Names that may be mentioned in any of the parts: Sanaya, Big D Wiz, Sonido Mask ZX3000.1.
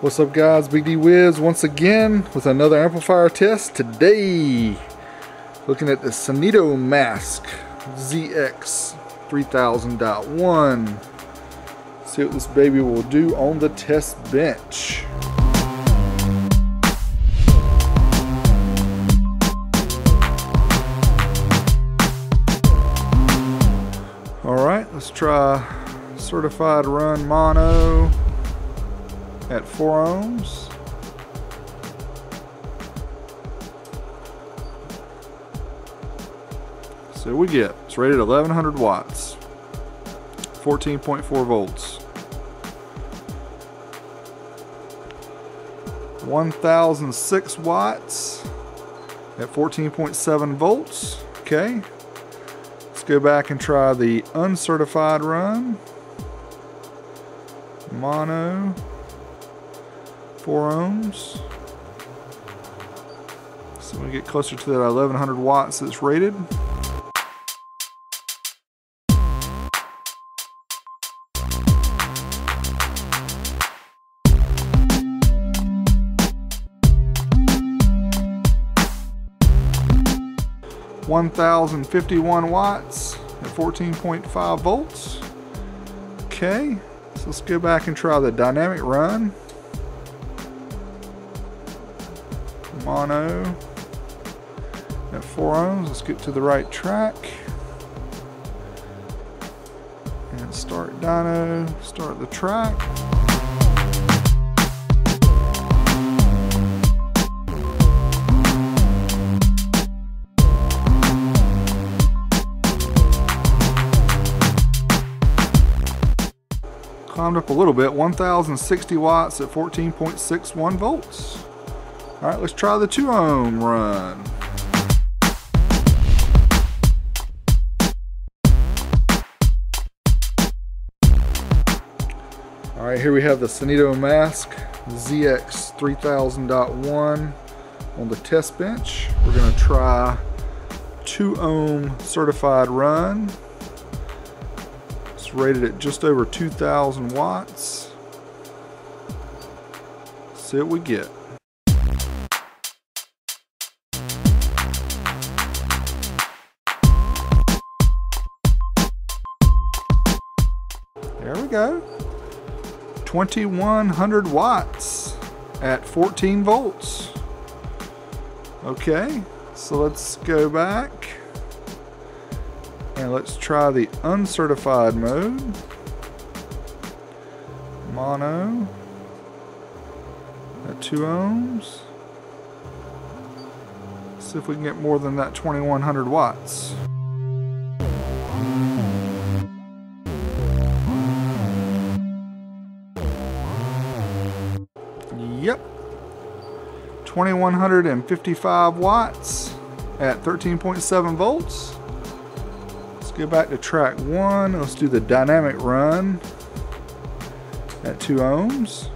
What's up guys, Big D Wiz once again with another amplifier test. Today looking at the Sonido Mask ZX3000.1. See what this baby will do on the test bench. Alright, let's try certified run mono at 4 ohms. So we get, it's rated 1100 watts, 14.4 volts, 1006 watts at 14.7 volts. Okay, let's go back and try the uncertified run, mono, 4 ohms. So we get closer to that 1100 watts that's rated. $1,051 watts at 14.5 volts. Okay, so let's go back and try the dynamic run. Mono at 4 ohms. Let's get to the right track and start dyno, start the track. Climbed up a little bit, 1060 watts at 14.61 volts. All right, let's try the 2 ohm run. All right, here we have the Sonido Mask ZX3000.1 on the test bench. We're gonna try 2 ohm certified run. It's rated at just over 2000 watts. See what we get. There we go, 2100 watts at 14 volts. Okay, so let's go back and let's try the uncertified mode, mono at 2 ohms. See if we can get more than that 2100 watts. Yep, 2155 watts at 13.7 volts. Let's go back to track one. Let's do the dynamic run at 2 ohms.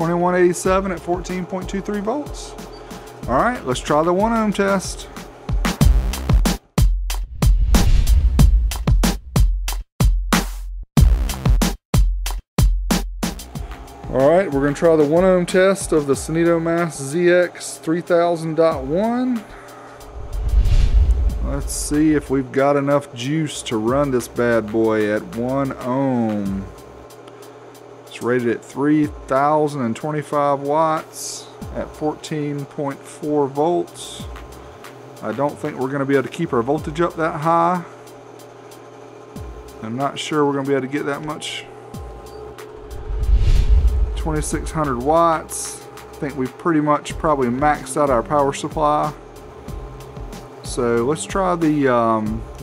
$2187 at 14.23 volts. All right, let's try the 1 ohm test. All right, we're gonna try the 1 ohm test of the Sonido Mask ZX3000.1. Let's see if we've got enough juice to run this bad boy at 1 ohm. It's rated at 3,025 watts at 14.4 volts. I don't think we're going to be able to keep our voltage up that high. I'm not sure we're going to be able to get that much. 2,600 watts. I think we've pretty much probably maxed out our power supply. So let's try the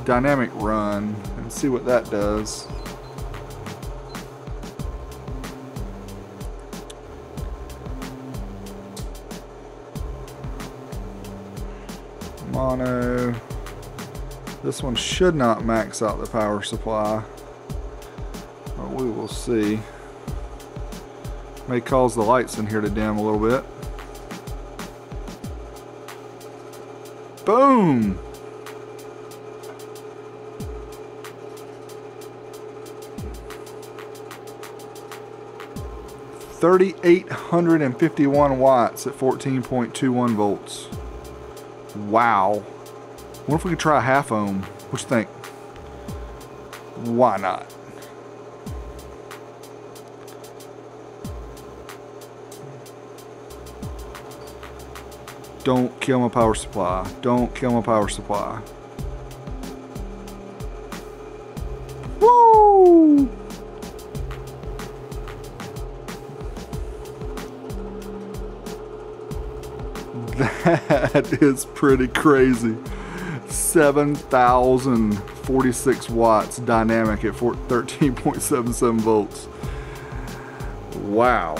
dynamic run and see what that does. mono. This one should not max out the power supply, but we will see. May cause the lights in here to dim a little bit. Boom! $3,851 watts at 14.21 volts. Wow. What if we could try a half ohm? What you think? Why not? Don't kill my power supply. Don't kill my power supply. Woo! That is pretty crazy. 7,046 watts dynamic at 13.77 volts. Wow.